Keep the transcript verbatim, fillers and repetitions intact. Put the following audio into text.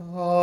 Oh.